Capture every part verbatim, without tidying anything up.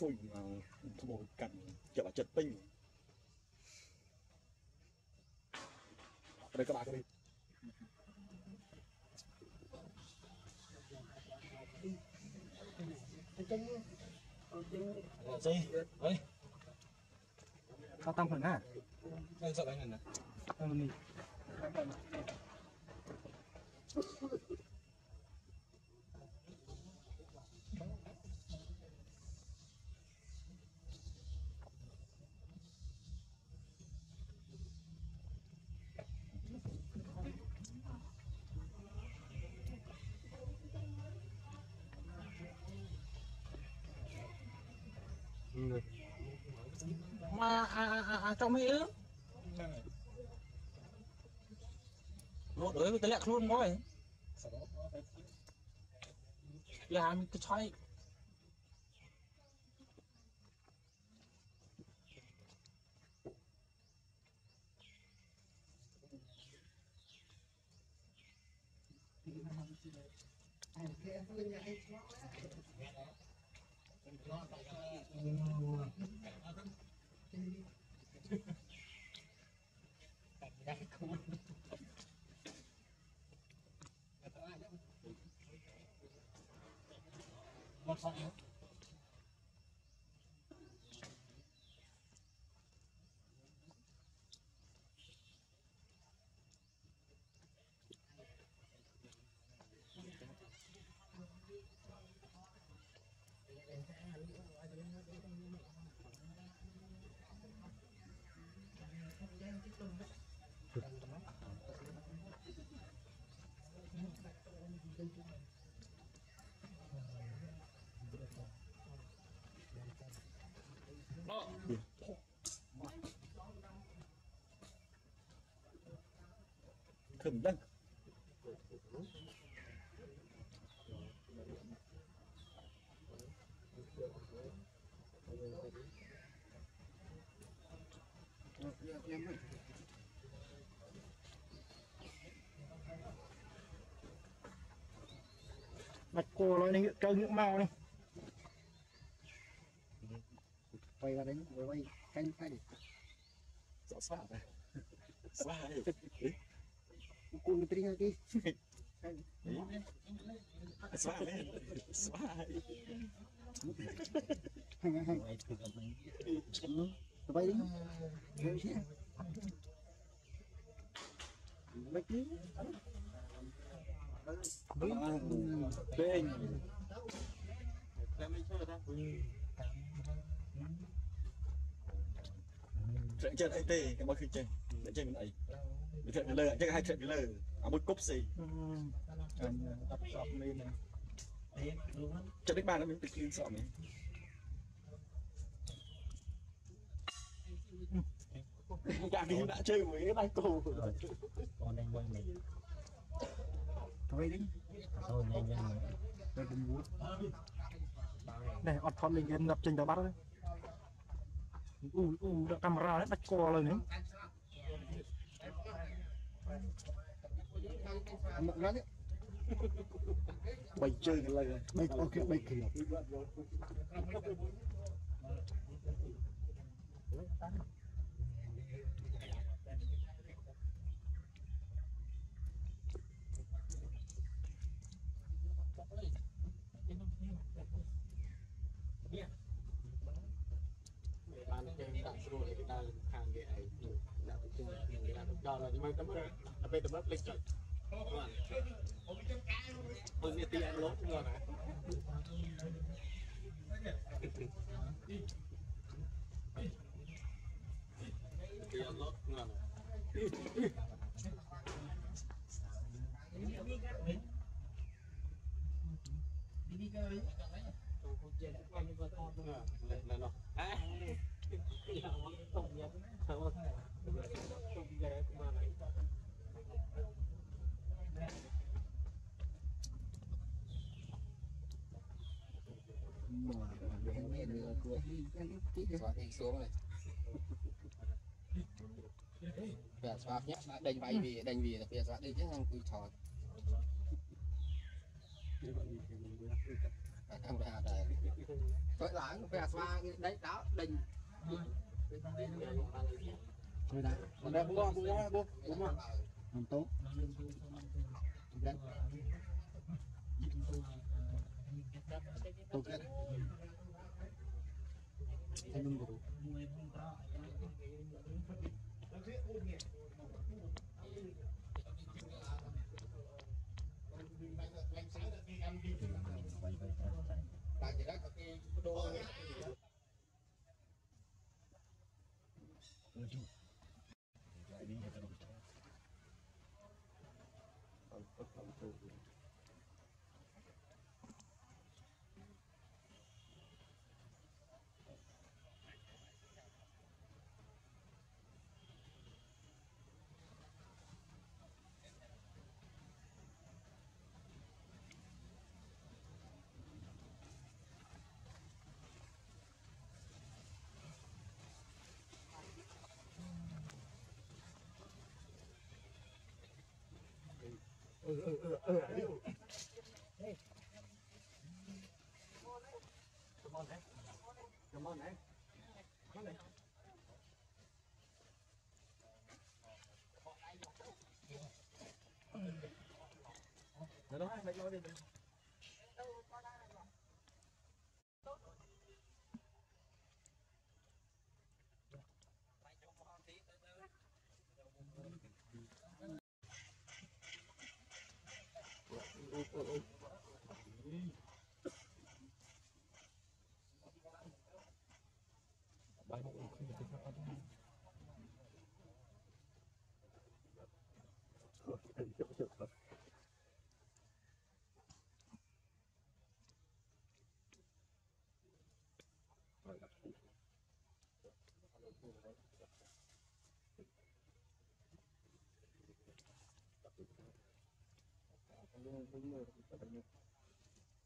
Thôi mà một cảnh chợ chật tinh. Đây các bạn đi. Gì? Ơi. Tao tăng phần hả? Đang sợ anh này nè. À, à, à, à, trong mấy ứ lột đối với tới lẹt luôn rồi là mình cứ xoay thầm đăng mặt cô nói đến trâu những màu này quay vào đến quay quay canh phải rõ xa này xa đấy con trinha aqui. Sai, sai. Vai ali. Vai aqui. Bem. Também chora, tá? Chuyện trên ai tê cái mối khi chơi để chơi mình ấy chuyện với lời chắc hai chuyện với lời à một cốc gì tập sọp lên này cho đến ba nó mới tự nhiên sọp này cả đi đã chơi với cái tay cổ rồi còn anh quay này thôi đi thôi anh đây cũng đây ọt thon mình em gặp trên tàu bắt đấy. U u camera đấy bắt co lên đấy. Bày chơi cái này, bày ok bày kìa. Bạn chơi tạm sôi người ta hàng ghế ấy, đặt cái chân người ta đặt đòn là nhưng mà tấm ớt, tấm ớt lịch rồi. Hơn nghe tiếng lốp luôn à. Tiếng lốp ngon. Đi cái này. Tôi không chơi được bao nhiêu con con đâu. Lên lên rồi. À. Giờ nó tổng nhá. Không. Tổng về mà lại. Mùa này mẹ đưa cua đi tí đi vào thành xuống rồi. Về xóa nhé, đánh vay vì đánh vì là về xóa đi chứ không quy thọt. Tối láng về xóa đấy đó đánh. Thôi đã, còn đây bố bố bố bố bố bố làm tốt. Tốt hết. Thế mình ngủ. Ừ, ừ, ừ, ừ, ừ, ừ. Hey. Come on, eh? Come on, eh? Come on, eh? Nó nói mày lo đi mày. Hãy subscribe cho kênh Ghiền Mì Gõ để không bỏ lỡ những video hấp dẫn.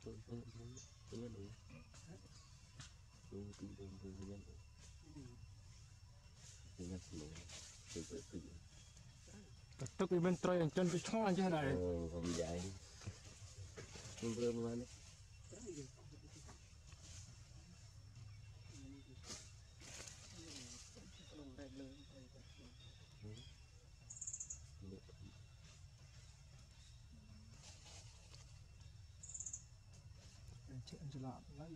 Tôi tôi tôi tôi tôi tôi tôi tôi tôi tôi chuyện cho lạ đấy.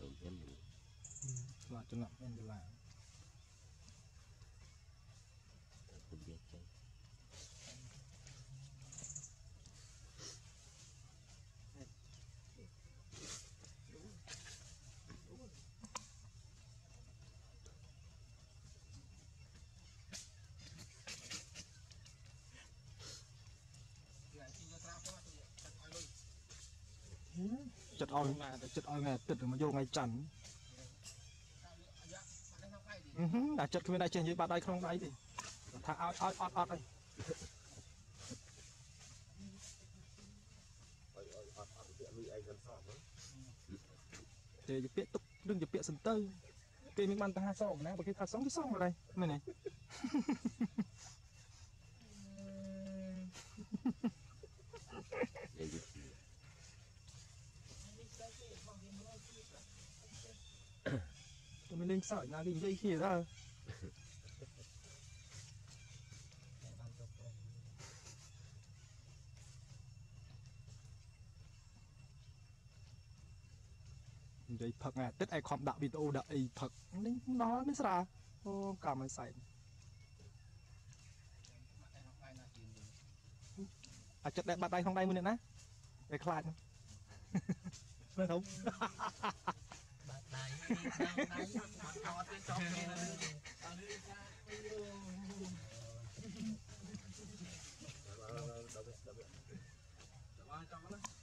Đầu tiên mình là cho lạ em được lại. Không biết chứ. chật oi mà chật oi mà chật mà vô ngay chắn đã chật bên đây trên dưới bàn đây không đấy thì thả oi oi oi oi đây để dập bẹ tục đừng dập bẹ sừng tây cái miếng bánh ta hai song này, bởi cái ta sống cái song vào đây này này tụi mình lên sợi là cái dây kia ra dây thật à, tết ai không đạo video đợi thật nên nó mới ra ô cả mày sảy à chặt đẹp bàn tay không đây mình nữa nè để khăn nó không